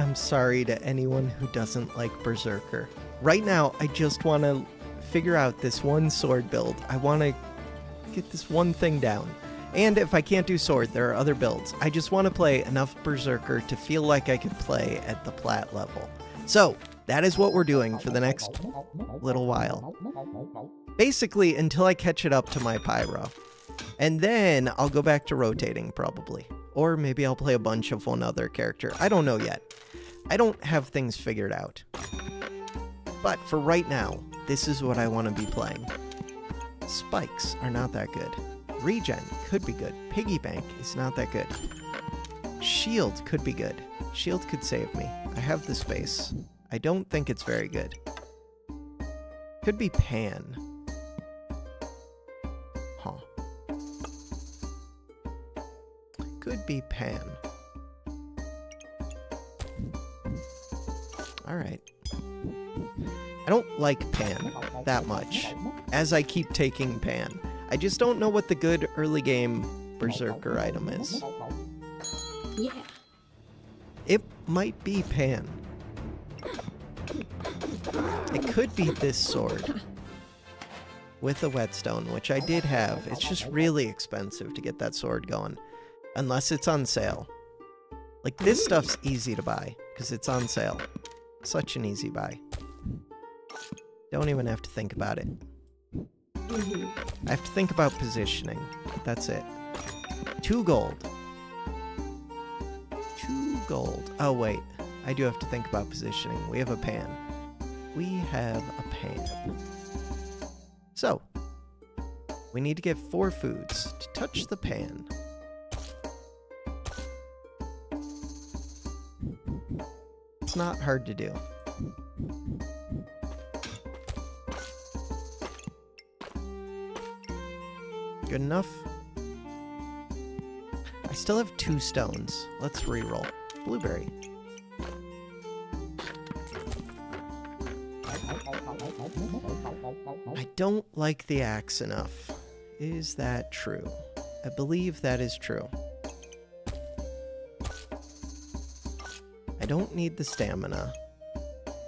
I'm sorry to anyone who doesn't like Berserker. Right now, I just want to figure out this one sword build. I want to get this one thing down. And if I can't do sword, there are other builds. I just want to play enough Berserker to feel like I can play at the plat level. So, that is what we're doing for the next little while. Basically, until I catch it up to my pyro. And then I'll go back to rotating, probably. Or maybe I'll play a bunch of one other character. I don't know yet. I don't have things figured out. But for right now, this is what I want to be playing. Spikes are not that good. Regen could be good. Piggy bank is not that good. Shield could be good. Shield could save me. I have the space. I don't think it's very good. Could be pan. Huh. Could be pan. Alright. I don't like pan that much, as I keep taking pan. I just don't know what the good early game Berserker item is. Yeah. It might be pan. It could be this sword with a whetstone, which I did have. It's just really expensive to get that sword going, unless it's on sale. Like, this stuff's easy to buy because it's on sale. Such an easy buy. Don't even have to think about it. I have to think about positioning. That's it. 2 gold. 2 gold. Oh, wait. I do have to think about positioning. We have a pan. We have a pan. So, we need to get 4 foods to touch the pan. It's not hard to do. Good enough. I still have 2 stones. Let's reroll. Blueberry. I don't like the axe enough. Is that true? I believe that is true. I don't need the stamina,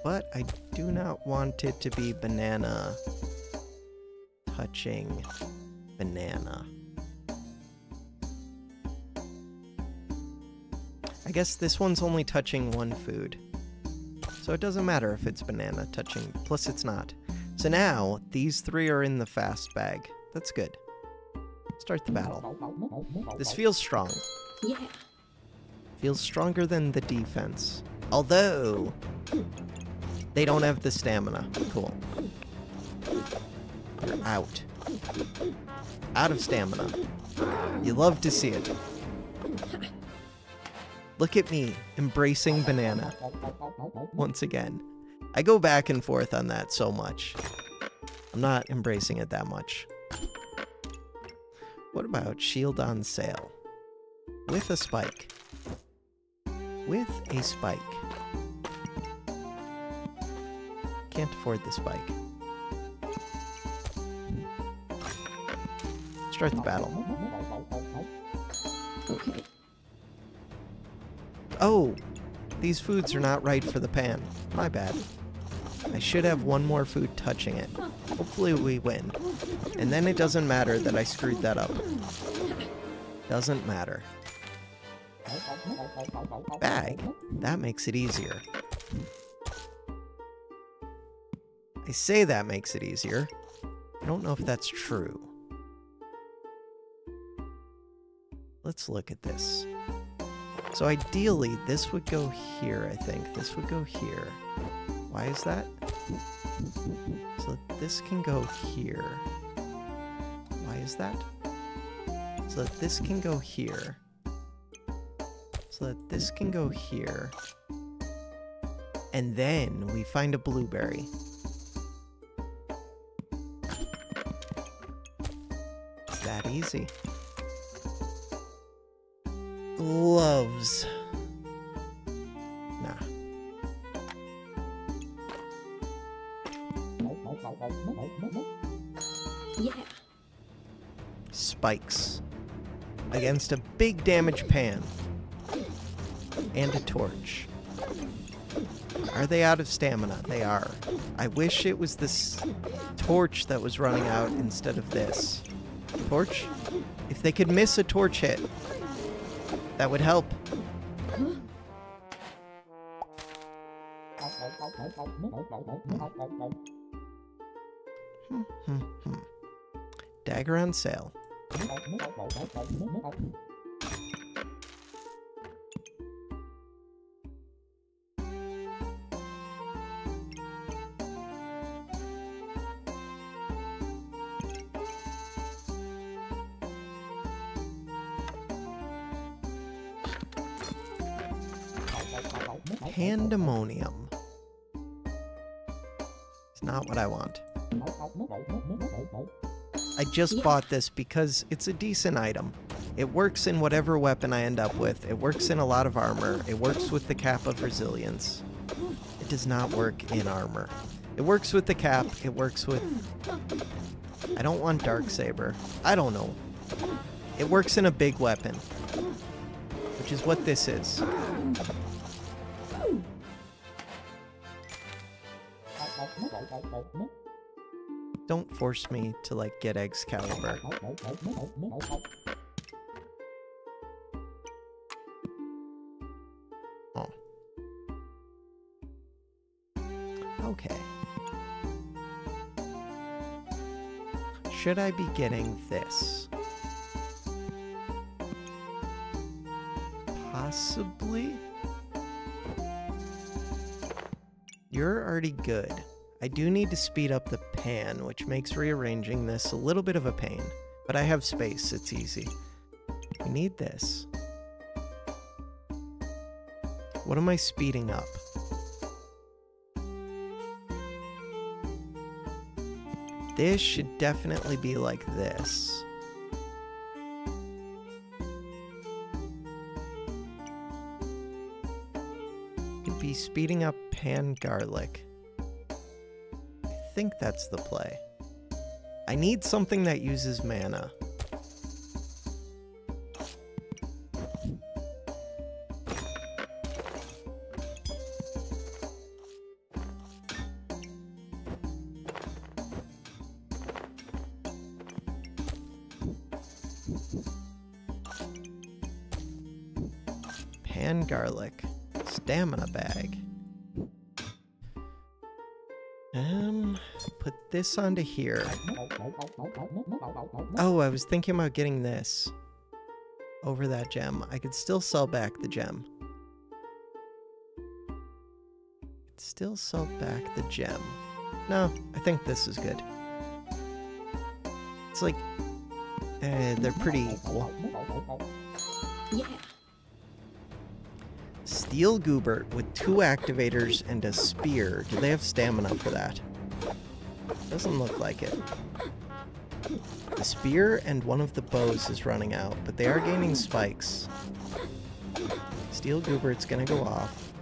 but I do not want it to be banana touching banana. I guess this one's only touching 1 food. So it doesn't matter if it's banana touching, plus it's not. So now, these 3 are in the fast bag. That's good. Start the battle. This feels strong. Yeah. Feels stronger than the defense. Although, they don't have the stamina. Cool. You're out. Out of stamina. You love to see it. Look at me, embracing banana. Once again. I go back and forth on that so much. I'm not embracing it that much. What about shield on sale? With a spike. With a spike. Can't afford the spike. Start the battle. Okay. Oh! These foods are not right for the pan. My bad. I should have 1 more food touching it. Hopefully we win. And then it doesn't matter that I screwed that up. Doesn't matter. Bag. That makes it easier. I say that makes it easier. I don't know if that's true. Let's look at this. So ideally, this would go here, I think. This would go here. Why is that? So this can go here. Why is that? So that this can go here. So that this can go here. And then we find a blueberry. It's that easy. Gloves. Nah. Yeah. Spikes. Against a big damage pan. And a torch. Are they out of stamina? They are. I wish it was this torch that was running out instead of this. Torch? If they could miss a torch hit, that would help. Dagger on sale. Pandemonium. It's not what I want. I just bought this because it's a decent item. It works in whatever weapon I end up with. It works in a lot of armor. It works with the cap of resilience. It does not work in armor. It works with the cap. It works with... I don't want Darksaber. I don't know. It works in a big weapon, which is what this is. Don't force me to, like, get Excalibur. Oh. Okay. Should I be getting this? Possibly? You're already good. I do need to speed up the pan, which makes rearranging this a little bit of a pain. But I have space, it's easy. We need this. What am I speeding up? This should definitely be like this. Could be speeding up pan garlic. I think that's the play. I need something that uses mana. Pan garlic. Stamina bag. Put this onto here. Oh, I was thinking about getting this over that gem. I could still sell back the gem. No, I think this is good. It's like, they're pretty equal. Yeah. Steel Goobert with 2 activators and a spear. Do they have stamina for that? Doesn't look like it. The spear and one of the bows is running out, but they are gaining spikes. Steel Goobert's gonna go off.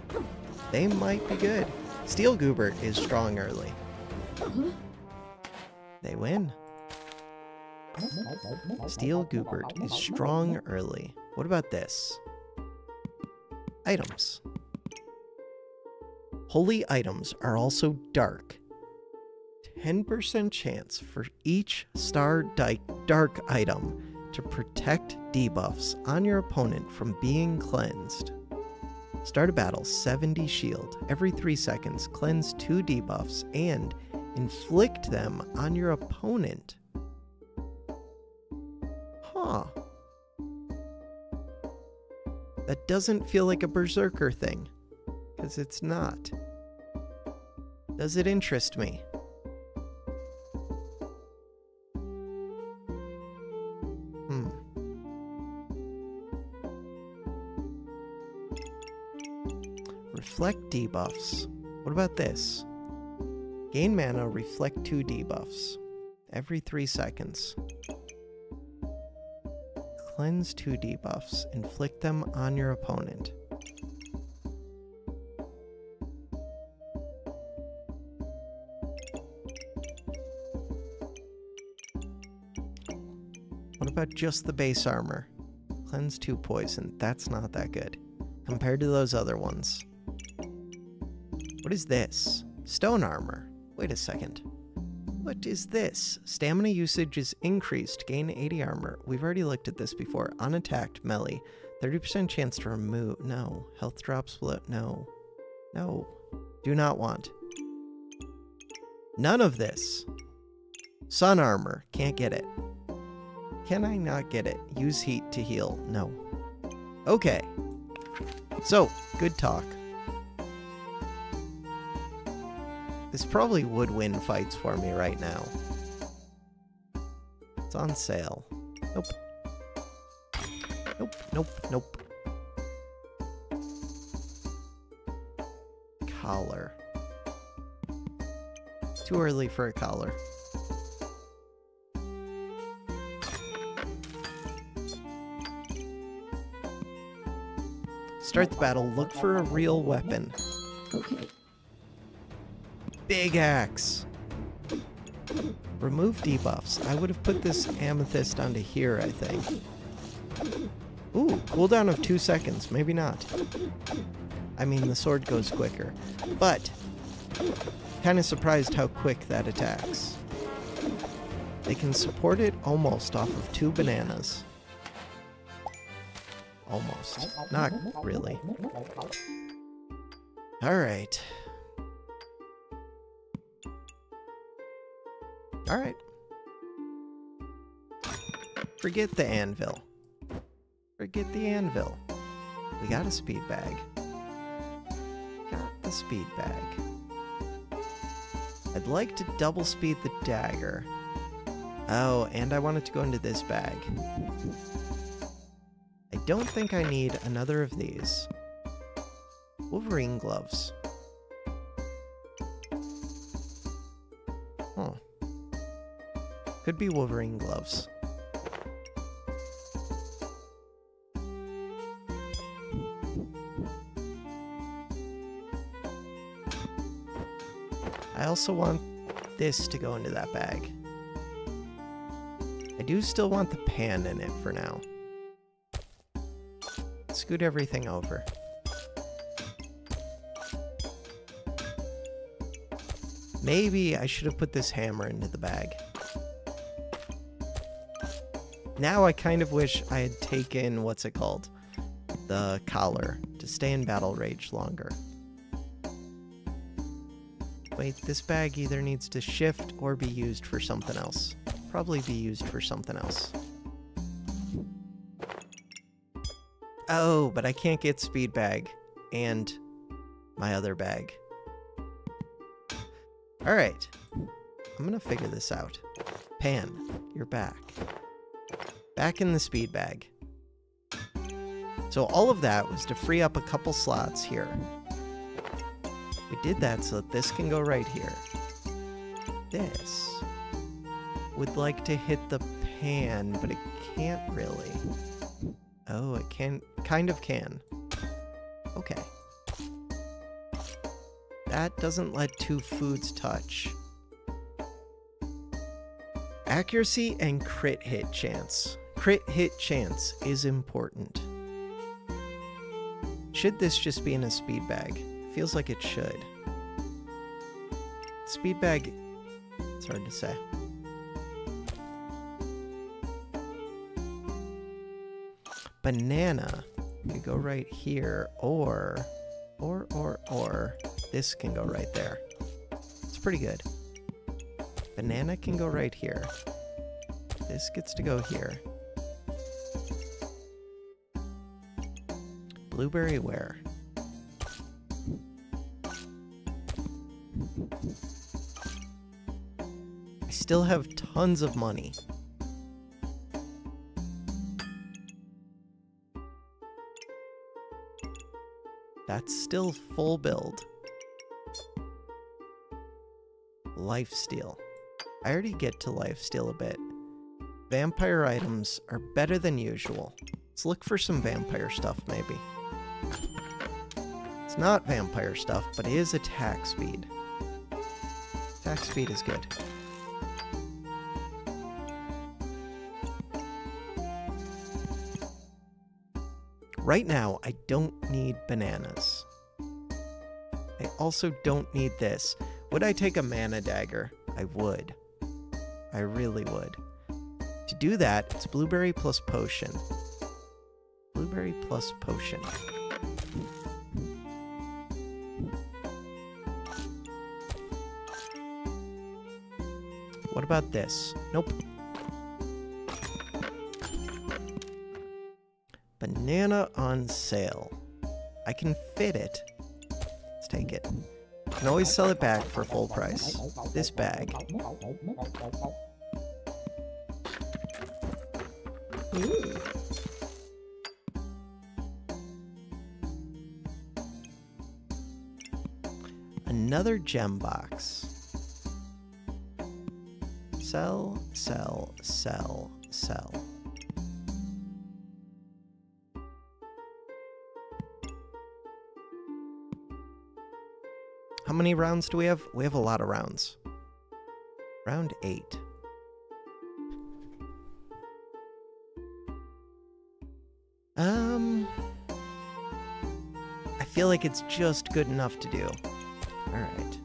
They might be good. Steel Goobert is strong early. They win. Steel Goobert is strong early. What about this? Items. Holy items are also dark. 10% chance for each star dark item to protect debuffs on your opponent from being cleansed. Start a battle, 70 shield. Every 3 seconds, cleanse 2 debuffs and inflict them on your opponent. Huh. That doesn't feel like a berserker thing, because it's not. Does it interest me? Reflect debuffs. What about this? Gain mana, reflect 2 debuffs. Every 3 seconds. Cleanse 2 debuffs. Inflict them on your opponent. What about just the base armor? Cleanse 2 poison. That's not that good compared to those other ones. What is this? Stone armor. Wait a second. What is this? Stamina usage is increased. Gain 80 armor. We've already looked at this before. Unattacked melee. 30% chance to remove. No. Health drops below. No. No. Do not want. None of this. Sun armor. Can't get it. Can I not get it? Use heat to heal. No. Okay. So, good talk. This probably would win fights for me right now. It's on sale. Nope. Nope, nope, nope. Collar. Too early for a collar. Start the battle. Look for a real weapon. Okay. Big axe. Remove debuffs. I would have put this amethyst onto here, I think. Ooh, cooldown of 2 seconds. Maybe not. I mean, the sword goes quicker. But, kind of surprised how quick that attacks. They can support it almost off of 2 bananas. Almost. Not really. Alright. Alright. Forget the anvil. Forget the anvil. We got a speed bag. Got the speed bag. I'd like to double speed the dagger. Oh, and I want it to go into this bag. I don't think I need another of these. Wolverine gloves. Huh. Could be Wolverine gloves. I also want this to go into that bag. I do still want the pan in it for now. Scoot everything over. Maybe I should have put this hammer into the bag. Now I kind of wish I had taken, what's it called? The collar, to stay in battle rage longer. Wait, this bag either needs to shift or be used for something else. Probably be used for something else. Oh, but I can't get speed bag and my other bag. All right, I'm gonna figure this out. Pan, you're back. Back in the speed bag. So all of that was to free up a couple slots here. We did that so that this can go right here. This would like to hit the pan, but it can't really. Oh, it can, kind of can. Okay. That doesn't let 2 foods touch. Accuracy and crit hit chance. Crit hit chance is important. Should this just be in a speed bag? Feels like it should. Speed bag, it's hard to say. Banana could go right here, or this can go right there. It's pretty good. Banana can go right here. This gets to go here. Blueberry where? I still have tons of money. That's still full build. Lifesteal. I already get to lifesteal a bit. Vampire items are better than usual. Let's look for some vampire stuff, maybe. It's not vampire stuff, but it is attack speed. Attack speed is good. Right now, I don't need bananas. I also don't need this. Would I take a mana dagger? I would. I really would. To do that, it's blueberry plus potion. Blueberry plus potion. What about this? Nope. Banana on sale. I can fit it. Let's take it. You can always sell it back for full price. This bag. Ooh. Another gem box. Sell, sell, sell, sell. How many rounds do we have? We have a lot of rounds. Round 8. I feel like it's just good enough to do. Alright.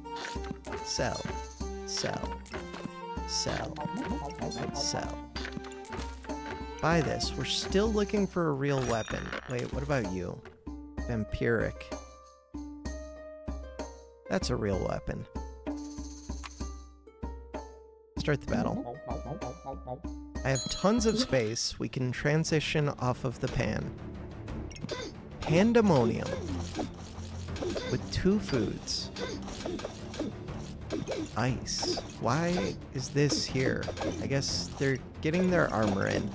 Sell. Sell. Sell. Sell. Buy this. We're still looking for a real weapon. Wait, what about you? Vampiric. That's a real weapon. Start the battle. I have tons of space. We can transition off of the pan. Pandemonium. With 2 foods. Ice. Why is this here? I guess they're getting their armor in.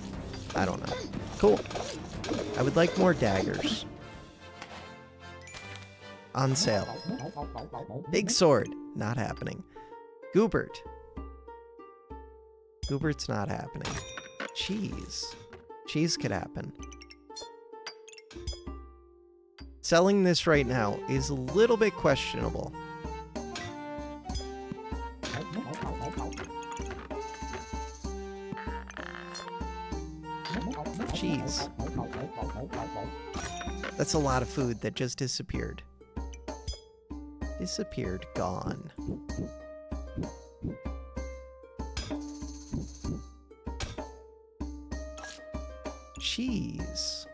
I don't know. Cool. I would like more daggers. On sale. Big sword. Not happening. Goobert. Goobert's not happening. Cheese. Cheese could happen. Selling this right now is a little bit questionable. Cheese. That's a lot of food that just disappeared. Disappeared, gone. Cheese.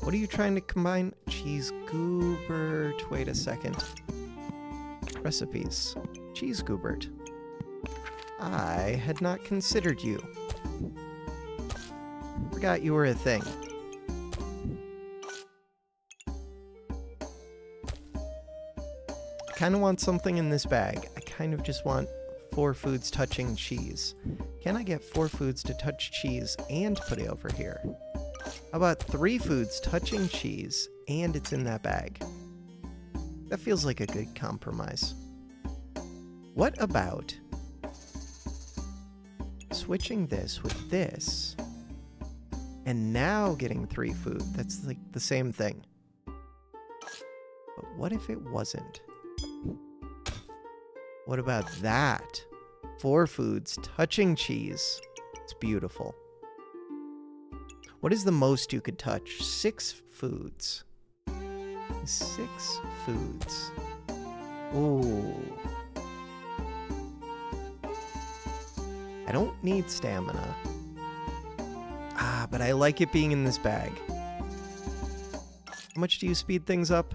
What are you trying to combine? Cheese Goobert. Wait a second. Recipes. Cheese Goobert. I had not considered you. Forgot you were a thing. I kind of want something in this bag. I kind of just want 4 foods touching cheese. Can I get 4 foods to touch cheese and put it over here? How about 3 foods touching cheese and it's in that bag? That feels like a good compromise. What about switching this with this and now getting 3 food? That's like the same thing. But what if it wasn't? What about that? 4 foods touching cheese. It's beautiful. What is the most you could touch? 6 foods. 6 foods. Ooh. I don't need stamina. Ah, but I like it being in this bag. How much do you speed things up?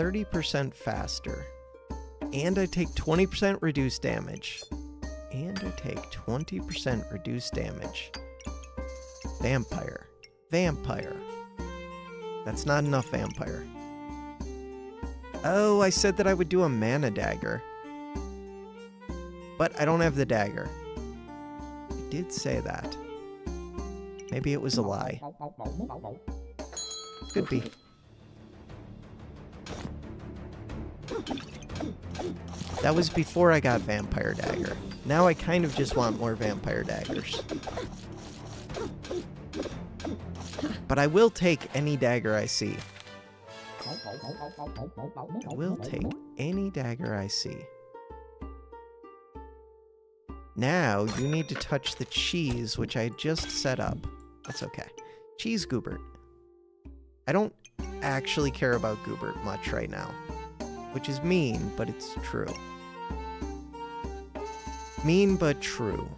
30% faster, and I take 20% reduced damage, and I take 20% reduced damage. Vampire. Vampire. That's not enough vampire. Oh, I said that I would do a mana dagger, but I don't have the dagger. I did say that. Maybe it was a lie. Could be. That was before I got Vampire Dagger. Now I kind of just want more Vampire Daggers. But I will take any dagger I see. I will take any dagger I see. Now you need to touch the cheese, which I just set up. That's okay. Cheese Goobert. I don't actually care about Goobert much right now, which is mean, but it's true. Mean, but true.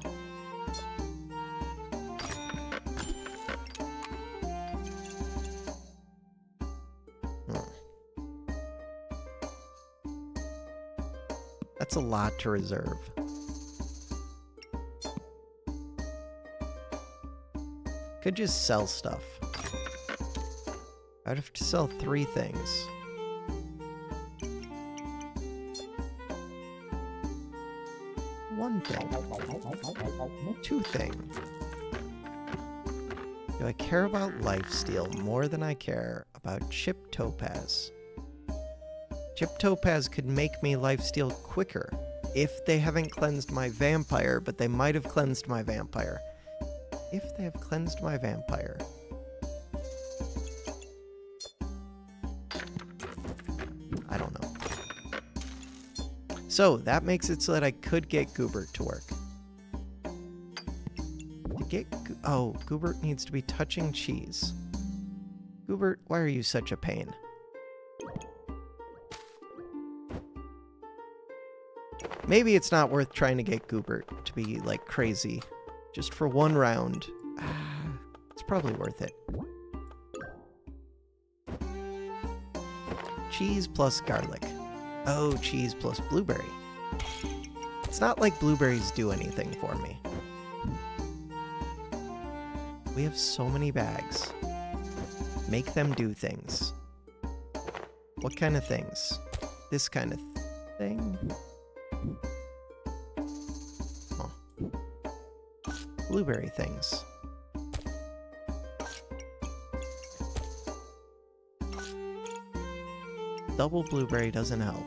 That's a lot to reserve. Could just sell stuff. I'd have to sell 3 things. One thing. 2 things. Do I care about lifesteal more than I care about Chip Topaz? Chip Topaz could make me lifesteal quicker if they haven't cleansed my vampire, but they might have cleansed my vampire. If they have cleansed my vampire. I don't know. So that makes it so that I could get Goobert to work. To get Goobert needs to be touching cheese. Goobert, why are you such a pain? Maybe it's not worth trying to get Goobert to be, like, crazy. Just for one round. It's probably worth it. Cheese plus garlic. Oh, cheese plus blueberry. It's not like blueberries do anything for me. We have so many bags. Make them do things. What kind of things? This kind of thing? Huh. Blueberry things. Double blueberry doesn't help.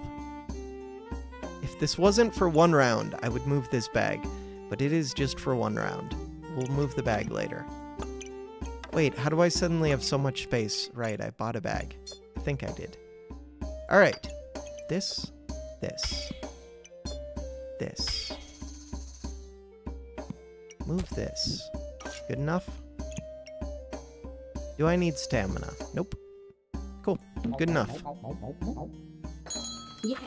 If this wasn't for one round, I would move this bag, but it is just for one round. We'll move the bag later. Wait, how do I suddenly have so much space? Right, I bought a bag. I think I did. Alright. This. Move this. Good enough? Do I need stamina? Nope. Cool. Good enough. Yeah.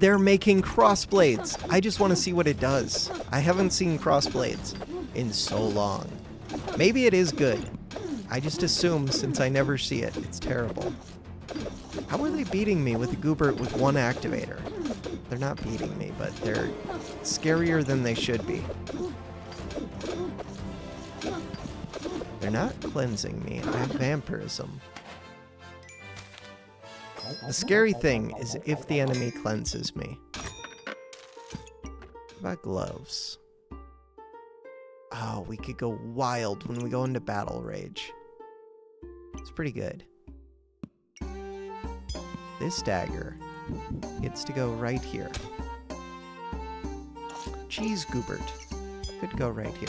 They're making crossblades. I just want to see what it does. I haven't seen crossblades in so long. Maybe it is good. I just assume since I never see it, it's terrible. How are they beating me with a Goobert with one activator? They're not beating me, but they're scarier than they should be. They're not cleansing me. I have vampirism. The scary thing is if the enemy cleanses me. What about gloves? Oh, we could go wild when we go into battle rage. It's pretty good. This dagger gets to go right here. Cheese Goobert could go right here.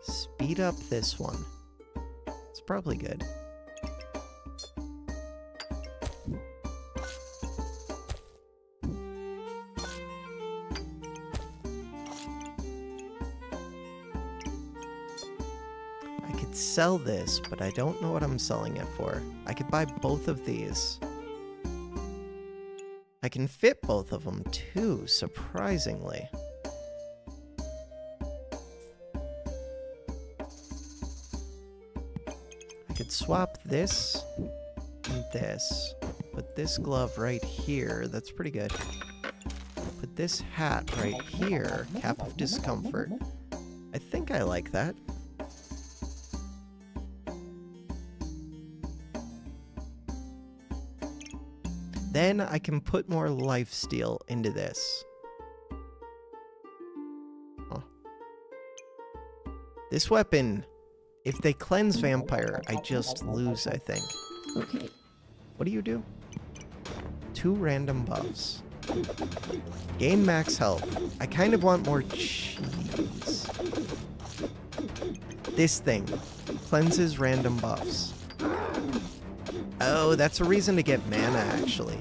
Speed up this one. It's probably good. Sell this, but I don't know what I'm selling it for. I could buy both of these. I can fit both of them too, surprisingly. I could swap this and this. Put this glove right here. That's pretty good. Put this hat right here. Cap of discomfort. I think I like that. Then I can put more lifesteal into this. Huh. This weapon, if they cleanse vampire, I just lose, I think. Okay. What do you do? 2 random buffs. Gain max health. I kind of want more cheese. This thing cleanses random buffs. Oh, that's a reason to get mana, actually.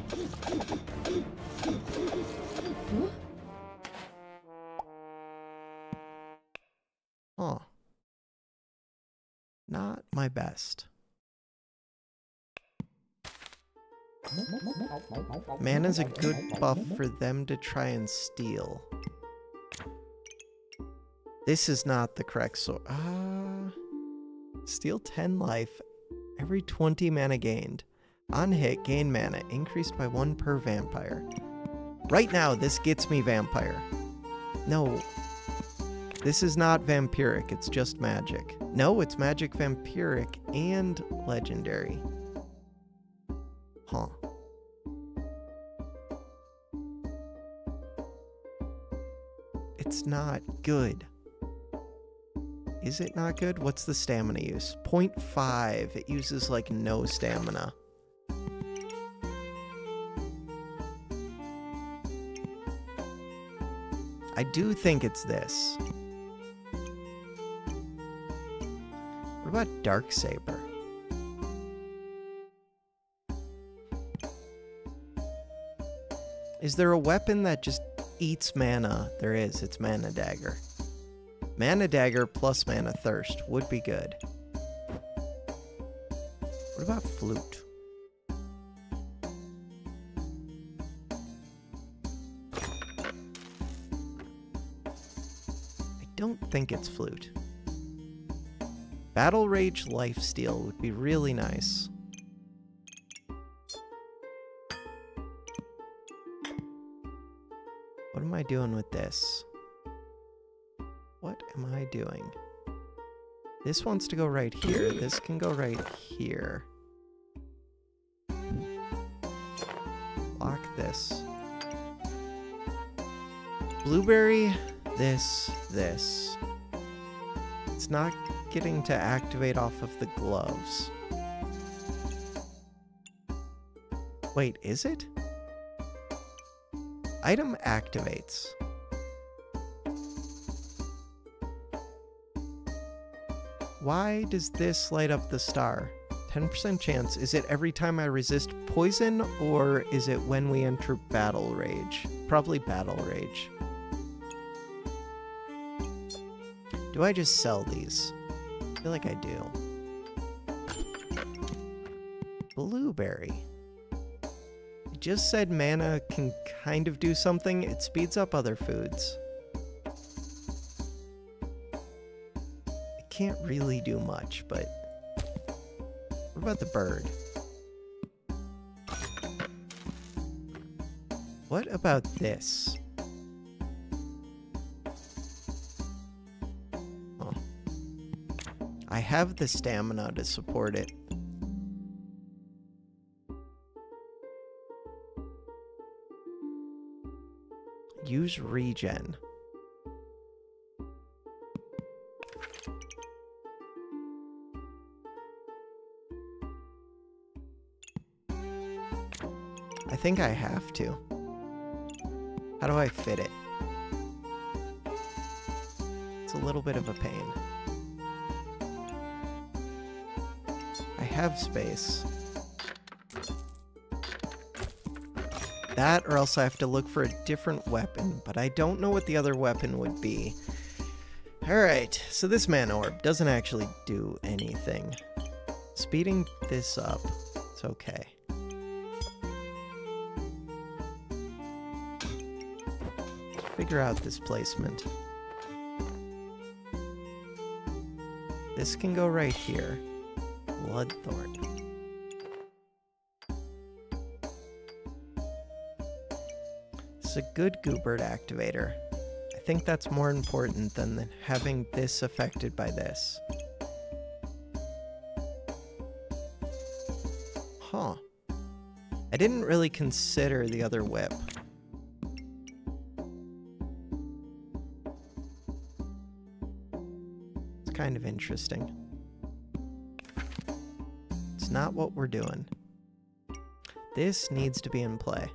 Huh. Not my best. Mana's a good buff for them to try and steal. This is not the correct sort. Steal 10 life every 20 mana gained. On hit, gain mana, increased by 1 per vampire. Right now, this gets me vampire. No. This is not vampiric, it's just magic. No, it's magic, vampiric, and legendary. Huh. It's not good. Is it not good? What's the stamina use? 0.5. It uses like no stamina. I do think it's this. What about Darksaber? Is there a weapon that just eats mana? There is. It's Mana Dagger. Mana Dagger plus Mana Thirst would be good. What about Flute? I don't think it's Flute. Battle Rage Lifesteal would be really nice. What am I doing with this? What am I doing? This wants to go right here. This can go right here. Lock this. Blueberry, this. It's not getting to activate off of the gloves. Wait, is it? Item activates. Why does this light up the star? 10% chance. Is it every time I resist poison, or is it when we enter battle rage? Probably battle rage. Do I just sell these? I feel like I do. Blueberry. Just said mana can kind of do something. It speeds up other foods. It can't really do much, but... What about the bird? What about this? Oh. I have the stamina to support it. Use regen. I think I have to. How do I fit it? It's a little bit of a pain. I have space. That, or else I have to look for a different weapon, but I don't know what the other weapon would be. Alright, so this mana orb doesn't actually do anything. Speeding this up, it's okay. Figure out this placement. This can go right here. Bloodthorn. A good Goobird activator. I think that's more important than having this affected by this. Huh. I didn't really consider the other whip. It's kind of interesting. It's not what we're doing. This needs to be in play.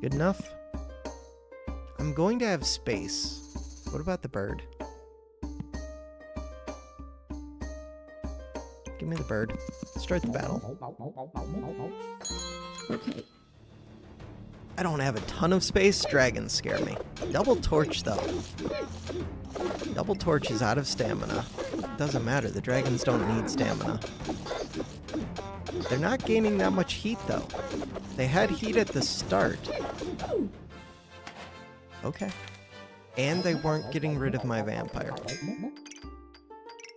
Good enough. I'm going to have space. What about the bird? Give me the bird. Start the battle. Okay. I don't have a ton of space. Dragons scare me. Double torch, though. Double torch is out of stamina. Doesn't matter. The dragons don't need stamina. They're not gaining that much heat, though. They had heat at the start. Okay. And they weren't getting rid of my vampire.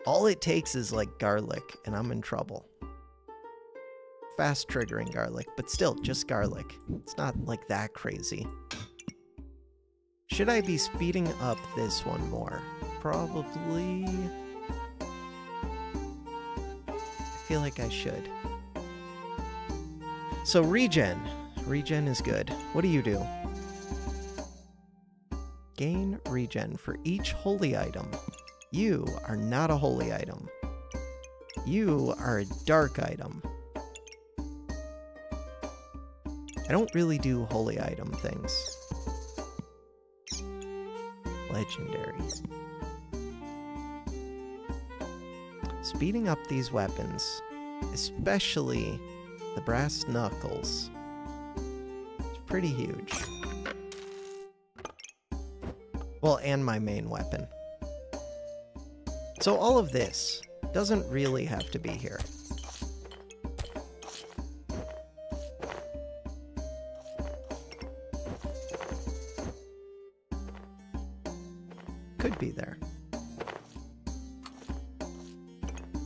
All it takes is, like, garlic, and I'm in trouble. Fast triggering garlic, but still, just garlic. It's not, like, that crazy. Should I be speeding up this one more? Probably. I feel like I should. So regen. Regen is good. What do you do? Gain regen for each holy item. You are not a holy item. You are a dark item. I don't really do holy item things. Legendary. Speeding up these weapons, especially the brass knuckles, it's pretty huge. Well, and my main weapon. So all of this doesn't really have to be here. Could be there.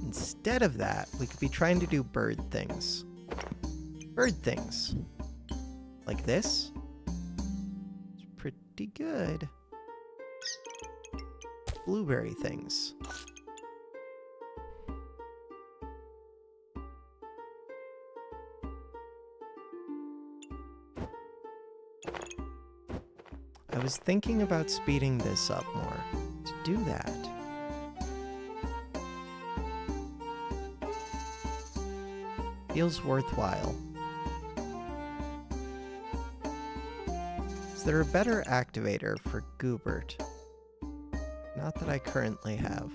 Instead of that, we could be trying to do bird things. Bird things. Like this. It's pretty good. Blueberry things. I was thinking about speeding this up more. To do that, feels worthwhile. Is there a better activator for Goobert? Not that I currently have.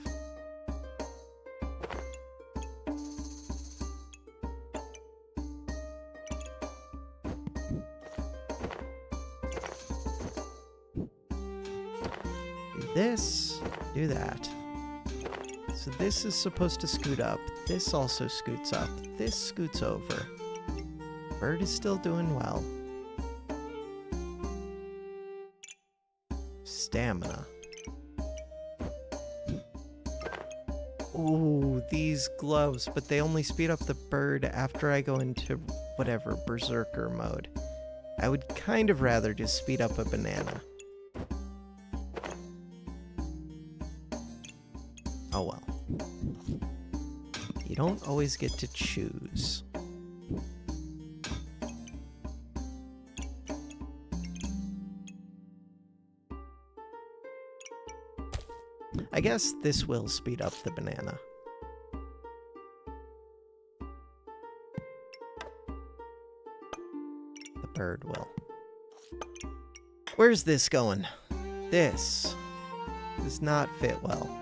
Do this, do that. So this is supposed to scoot up. This also scoots up. This scoots over. Bird is still doing well. Stamina. Ooh, these gloves, but they only speed up the bird after I go into whatever berserker mode. I would kind of rather just speed up a banana. Oh well. You don't always get to choose. I guess this will speed up the banana. The bird will. Where's this going? This does not fit well.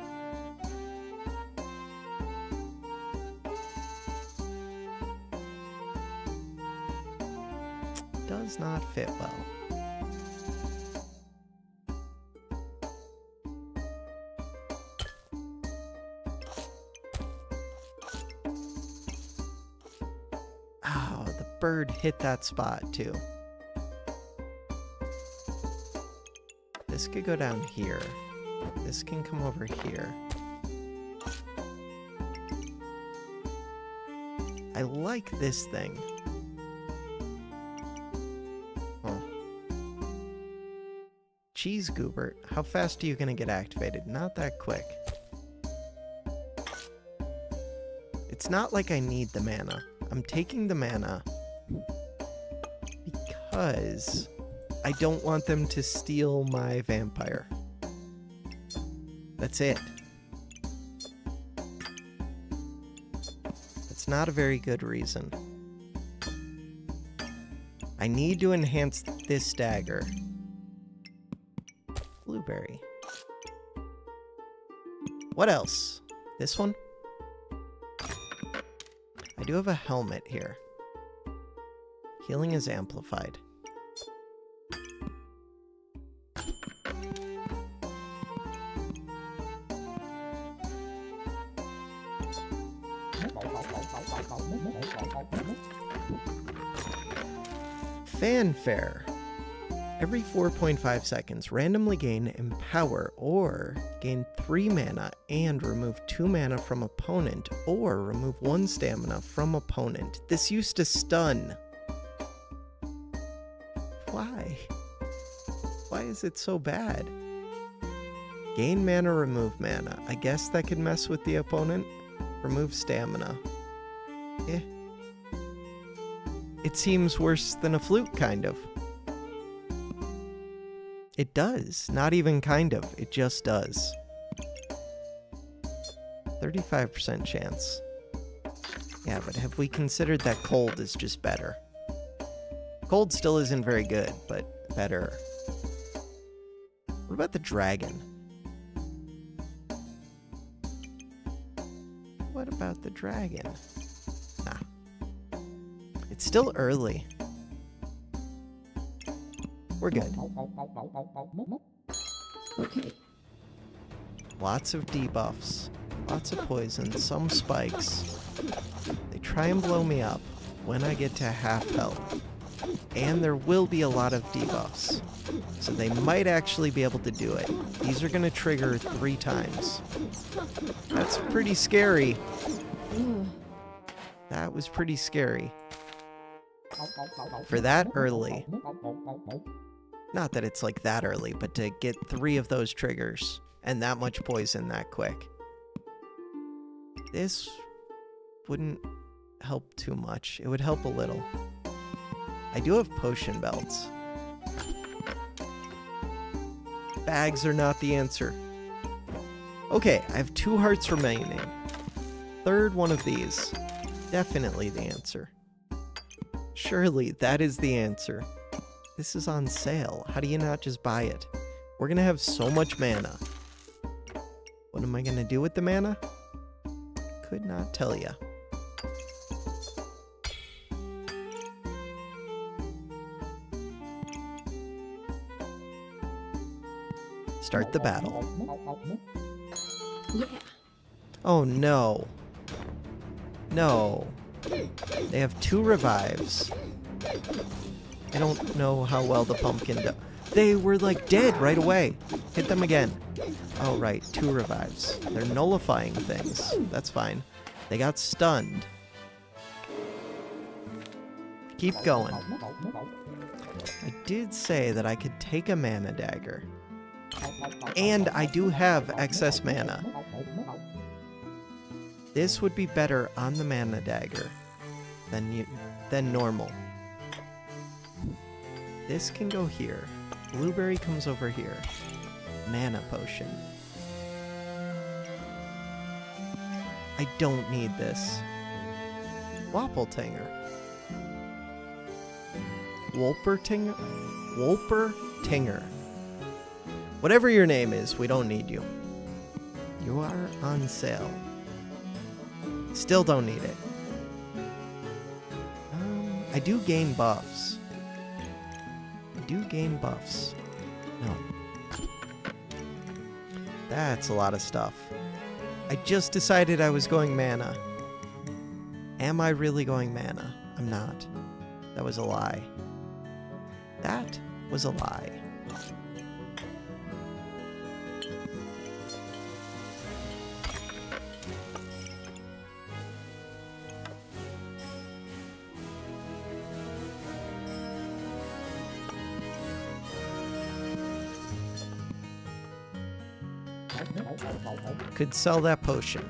Does not fit well. Oh, the bird hit that spot too. This could go down here. This can come over here. I like this thing. Cheese Goobert, how fast are you gonna get activated? Not that quick. It's not like I need the mana. I'm taking the mana because I don't want them to steal my vampire. That's it. That's not a very good reason. I need to enhance this stagger. Blueberry. What else? This one? I do have a helmet here. Healing is amplified. Fanfare. Every 4.5 seconds, randomly gain Empower or gain 3 mana and remove 2 mana from opponent or remove 1 stamina from opponent. This used to stun. Why? Why is it so bad? Gain mana, remove mana. I guess that could mess with the opponent. Remove stamina. Eh. It seems worse than a flute, kind of. It does. Not even kind of. It just does. 35% chance. Yeah, but have we considered that cold is just better? Cold still isn't very good, but better. What about the dragon? What about the dragon? Nah. It's still early. We're good. Okay. Lots of debuffs. Lots of poison. Some spikes. They try and blow me up when I get to half health. And there will be a lot of debuffs. So they might actually be able to do it. These are going to trigger 3 times. That's pretty scary. That was pretty scary. For that early. Not that it's like that early, but to get 3 of those triggers and that much poison that quick. This wouldn't help too much. It would help a little. I do have potion belts. Bags are not the answer. Okay, I have 2 hearts remaining. Third one of these. Definitely the answer. Surely that is the answer. This is on sale. How do you not just buy it? We're gonna have so much mana. What am I gonna do with the mana? Could not tell ya. Start the battle. Yeah. Oh no. No. They have 2 revives. I don't know how well the pumpkin does. They were like dead right away. Hit them again. Oh right, 2 revives. They're nullifying things. That's fine. They got stunned. Keep going. I did say that I could take a mana dagger. And I do have excess mana. This would be better on the mana dagger than normal. This can go here. Blueberry comes over here. Mana potion. I don't need this. Wappletanger. Wolpertinger? Wolpertinger. Whatever your name is, we don't need you. You are on sale. Still don't need it. I do gain buffs. I do gain buffs. No. That's a lot of stuff. I just decided I was going mana. Am I really going mana? I'm not. That was a lie. That was a lie. Could sell that potion,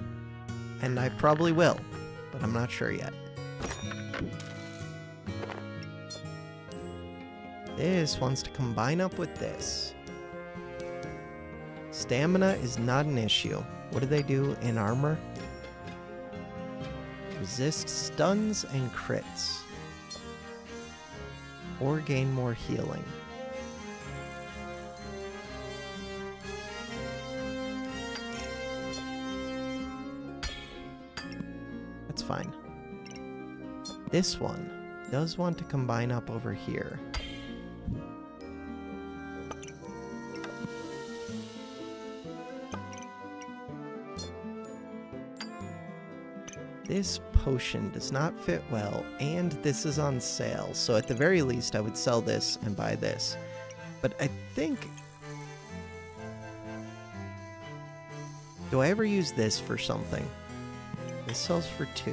and I probably will, but I'm not sure yet. This wants to combine up with this. Stamina is not an issue. What do they do in armor? Resist stuns and crits. or gain more healing. That's fine. This one does want to combine up over here. This potion does not fit well, and this is on sale, so at the very least I would sell this and buy this. But I think... do I ever use this for something? This sells for 2.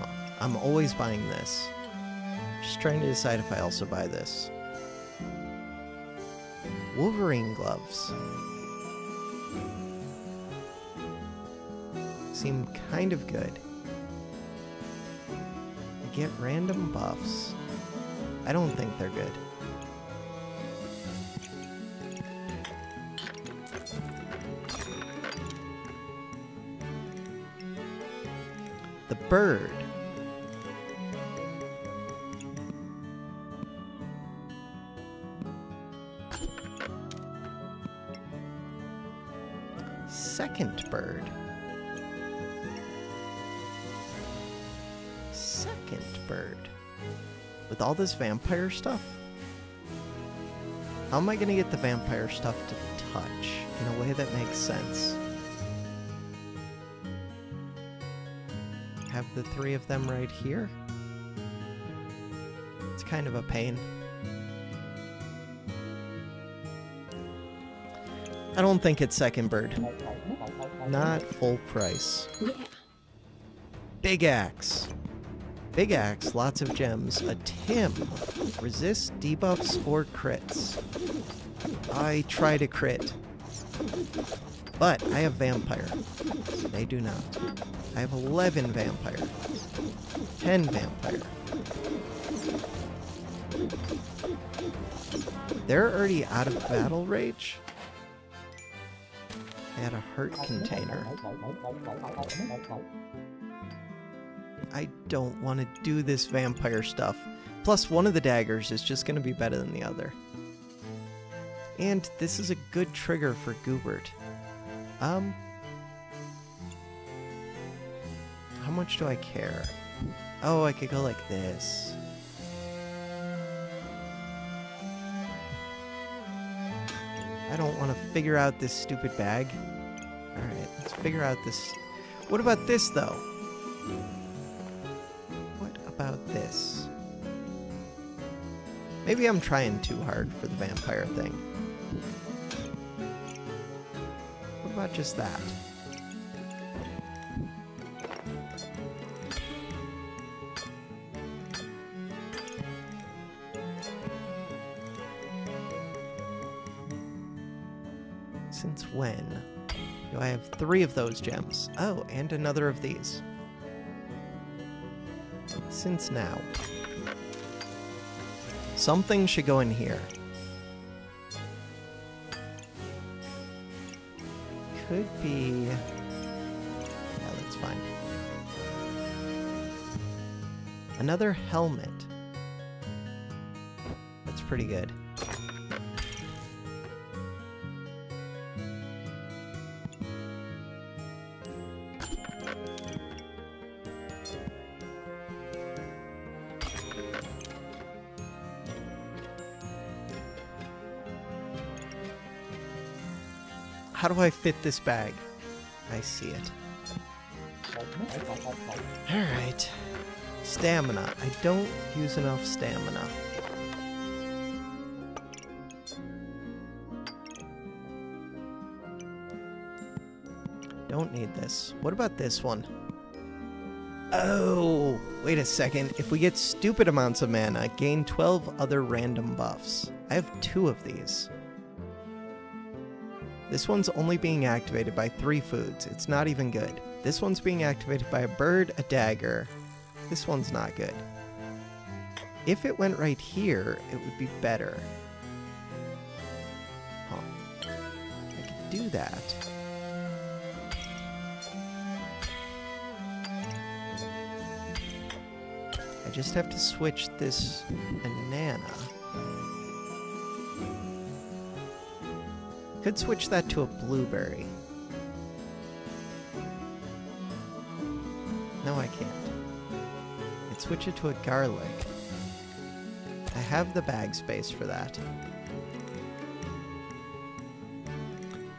Well, I'm always buying this. Just trying to decide if I also buy this. Wolverine gloves. Seem kind of good. Get random buffs. I don't think they're good. The bird. Second bird. With all this vampire stuff? How am I gonna get the vampire stuff to touch in a way that makes sense? Have the 3 of them right here? It's kind of a pain. I don't think it's second bird. Not full price. Big axe. Big axe, lots of gems. A Tim. Resist debuffs or crits. I try to crit. But I have vampire. They do not. I have 11 vampire. 10 vampire. They're already out of battle rage. I had a heart container. I don't want to do this vampire stuff. Plus, one of the daggers is just going to be better than the other. And this is a good trigger for Goobert. How much do I care? Oh, I could go like this. I don't want to figure out this stupid bag. Alright, let's figure out this. What about this, though? About this. Maybe I'm trying too hard for the vampire thing. What about just that? Since when do I have 3 of those gems? Oh, and another of these. Since now. Something should go in here. Could be... yeah, that's fine. Another helmet. That's pretty good. How do I fit this bag? I see it. Alright. Stamina. I don't use enough stamina. Don't need this. What about this one? Oh! Wait a second. If we get stupid amounts of mana, gain 12 other random buffs. I have 2 of these. This one's only being activated by 3 foods. It's not even good. This one's being activated by a bird, a dagger. This one's not good. If it went right here, it would be better. Huh. I could do that. I just have to switch this banana. Could switch that to a blueberry. No, I can't. I'd switch it to a garlic. I have the bag space for that.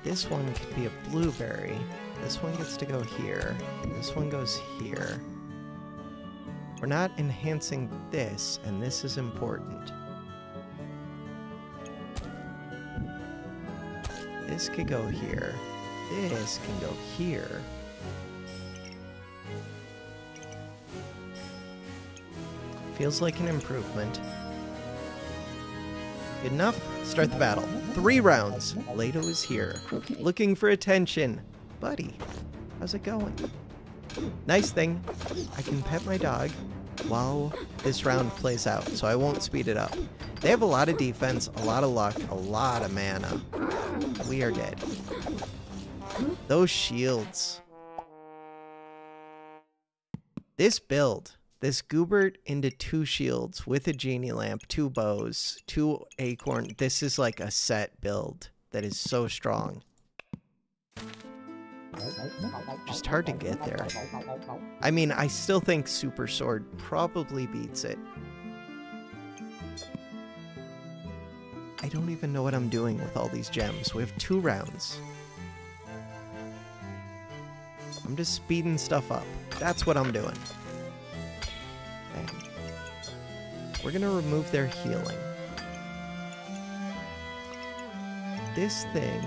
This one could be a blueberry. This one gets to go here. This one goes here. We're not enhancing this, and this is important. This could go here. This can go here. Feels like an improvement. Good enough? Start the battle. 3 rounds. Lato is here. Looking for attention. Buddy, how's it going? Nice thing, I can pet my dog while this round plays out, so I won't speed it up. They have a lot of defense, a lot of luck, a lot of mana. We are dead. Those shields. This build, this Goobert into 2 shields with a genie lamp, 2 bows, 2 acorn. This is like a set build that is so strong. Just hard to get there. I mean, I still think Super Sword probably beats it. I don't even know what I'm doing with all these gems. We have 2 rounds. I'm just speeding stuff up. That's what I'm doing. Okay. We're gonna remove their healing. This thing...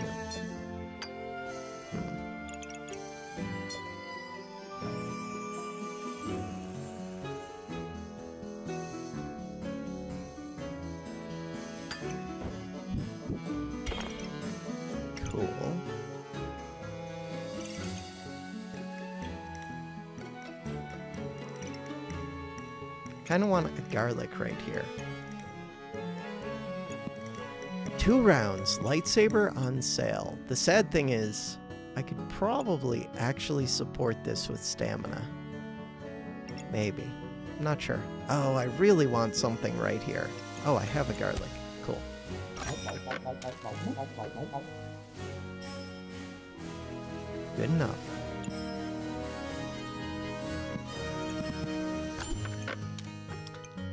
I kind of want a garlic right here. 2 rounds, lightsaber on sale. The sad thing is, I could probably actually support this with stamina. Maybe. I'm not sure. Oh, I really want something right here. Oh, I have a garlic. Cool. Good enough.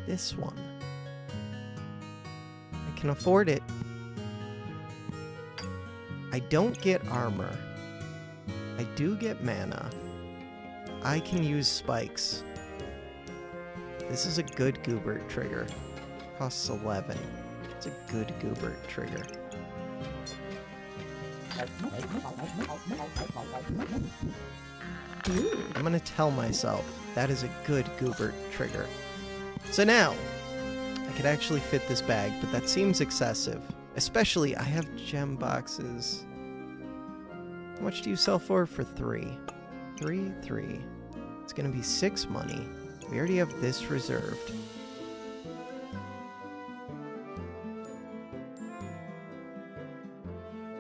This one. I can afford it. I don't get armor. I do get mana. I can use spikes. This is a good Goobert trigger. Costs 11. It's a good Goobert trigger. I'm gonna tell myself that is a good Goobert trigger. So now, I could actually fit this bag, but that seems excessive. Especially, I have gem boxes. How much do you sell for 3? 3, 3. It's gonna be 6 money. We already have this reserved.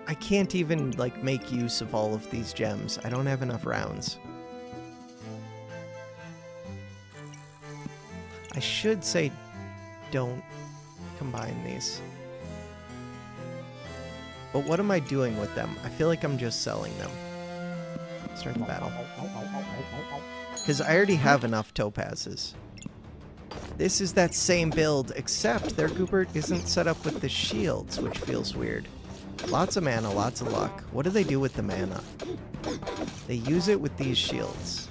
I can't even, like, make use of all of these gems. I don't have enough rounds. I should say don't combine these. But what am I doing with them? I feel like I'm just selling them. Start the battle. Because I already have enough topazes. This is that same build, except their Goobert isn't set up with the shields, which feels weird. Lots of mana, lots of luck. What do they do with the mana? They use it with these shields.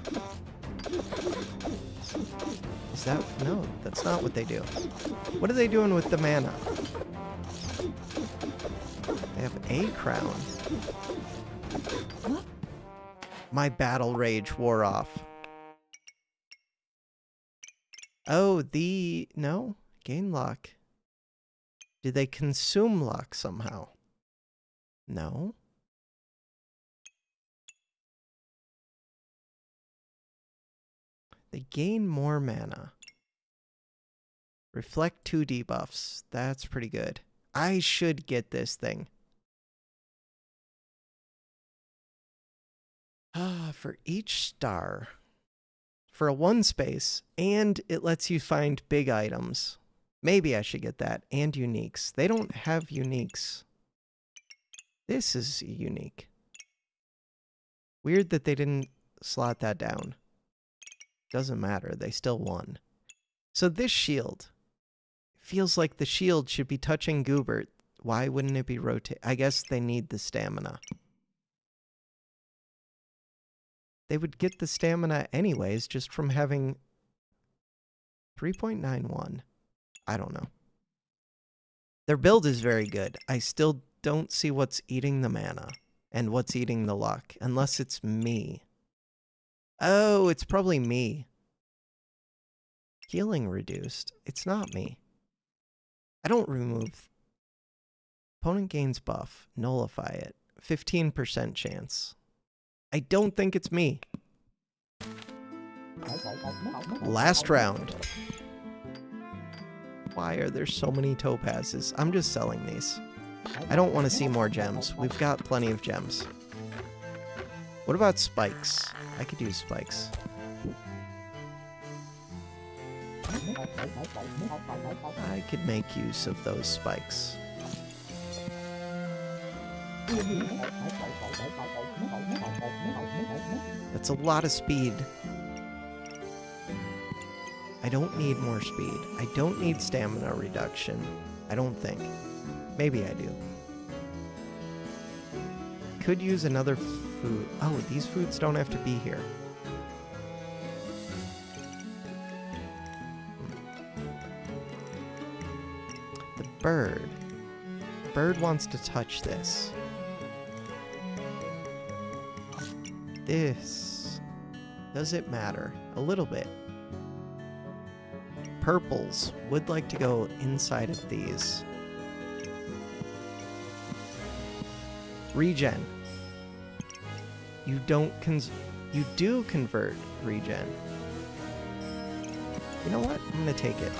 That, no, that's not what they do. What are they doing with the mana? They have a crown. My battle rage wore off. Oh, no, gain luck. Do they consume luck somehow? No. They gain more mana. Reflect 2 debuffs. That's pretty good. I should get this thing. For each star. for a 1 space, and it lets you find big items. Maybe I should get that. And uniques. They don't have uniques. This is unique. Weird that they didn't slot that down. Doesn't matter. They still won. So this shield. Feels like the shield should be touching Goobert. Why wouldn't it be rotate? I guess they need the stamina. They would get the stamina anyways just from having 3.91. I don't know. Their build is very good. I still don't see what's eating the mana and what's eating the luck, unless it's me. Oh, it's probably me. Healing reduced. It's not me. I don't remove. Opponent gains buff. Nullify it. 15% chance. I don't think it's me. Last round. Why are there so many topazes? I'm just selling these. I don't want to see more gems. We've got plenty of gems. What about spikes? I could use spikes. I could make use of those spikes. That's a lot of speed. I don't need more speed. I don't need stamina reduction. I don't think. Maybe I do. Could use another food. Oh, these foods don't have to be here. The bird. The bird wants to touch this. This. Does it matter? A little bit. Purples would like to go inside of these. Regen. You don't you do convert regen. You know what? I'm gonna take it.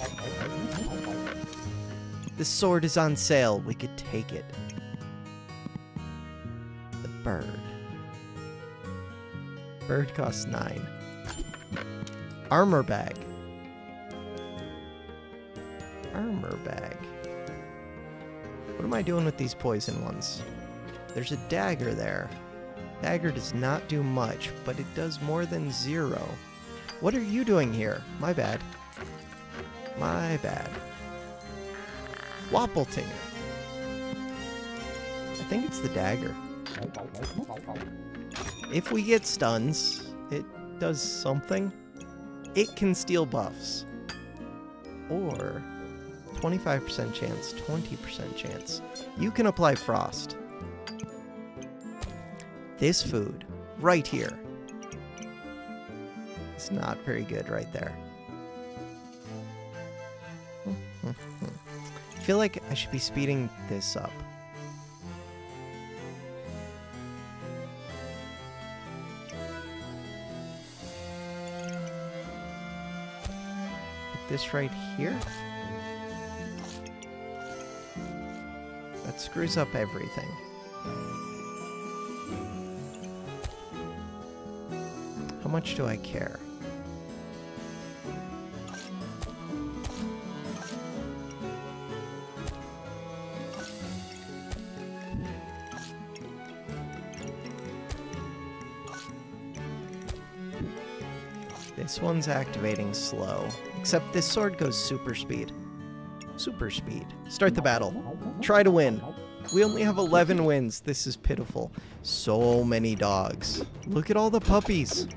The sword is on sale. We could take it. The bird. Bird costs 9. Armor bag. Armor bag. What am I doing with these poison ones? There's a dagger there. Dagger does not do much, but it does more than 0. What are you doing here? My bad. My bad. Wappletinger. I think it's the dagger. If we get stuns, it does something. It can steal buffs. Or 25% chance, 20% chance. You can apply frost. This food, right here. It's not very good right there. I feel like I should be speeding this up. Put this right here. That screws up everything. How much do I care? This one's activating slow, except this sword goes super speed. Super speed. Start the battle. Try to win. We only have 11 wins. This is pitiful. So many dogs. Look at all the puppies.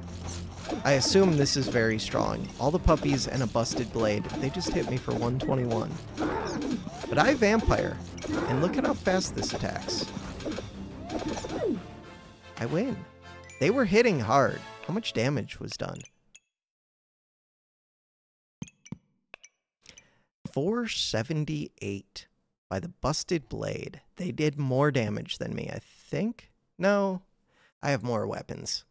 I assume this is very strong. All the puppies and a busted blade. They just hit me for 121. But I vampire. And look at how fast this attacks. I win. They were hitting hard. How much damage was done? 478 by the busted blade. They did more damage than me, I think. No, I have more weapons.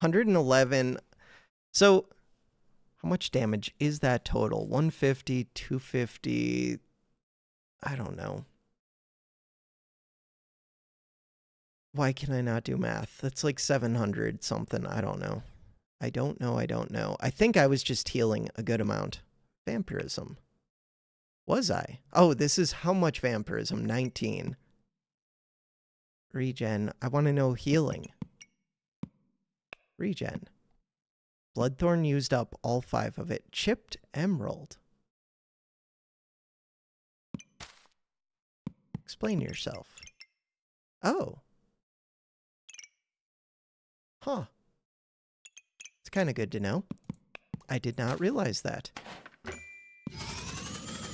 111. So, how much damage is that total? 150, 250, I don't know. Why can I not do math? That's like 700 something, I don't know. I don't know, I don't know. I think I was just healing a good amount. Vampirism. Was I? Oh, this is how much vampirism? 19. Regen. I want to know healing. Regen. Bloodthorn used up all 5 of it. Chipped emerald. Explain yourself. Oh. Huh. It's kind of good to know. I did not realize that.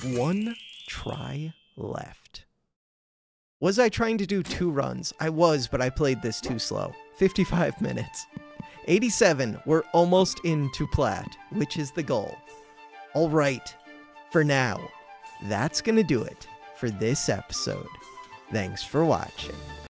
1 try left. Was I trying to do 2 runs? I was, but I played this too slow. 55 minutes. 87. We're almost into plat, which is the goal. All right. For now, that's going to do it for this episode. Thanks for watching.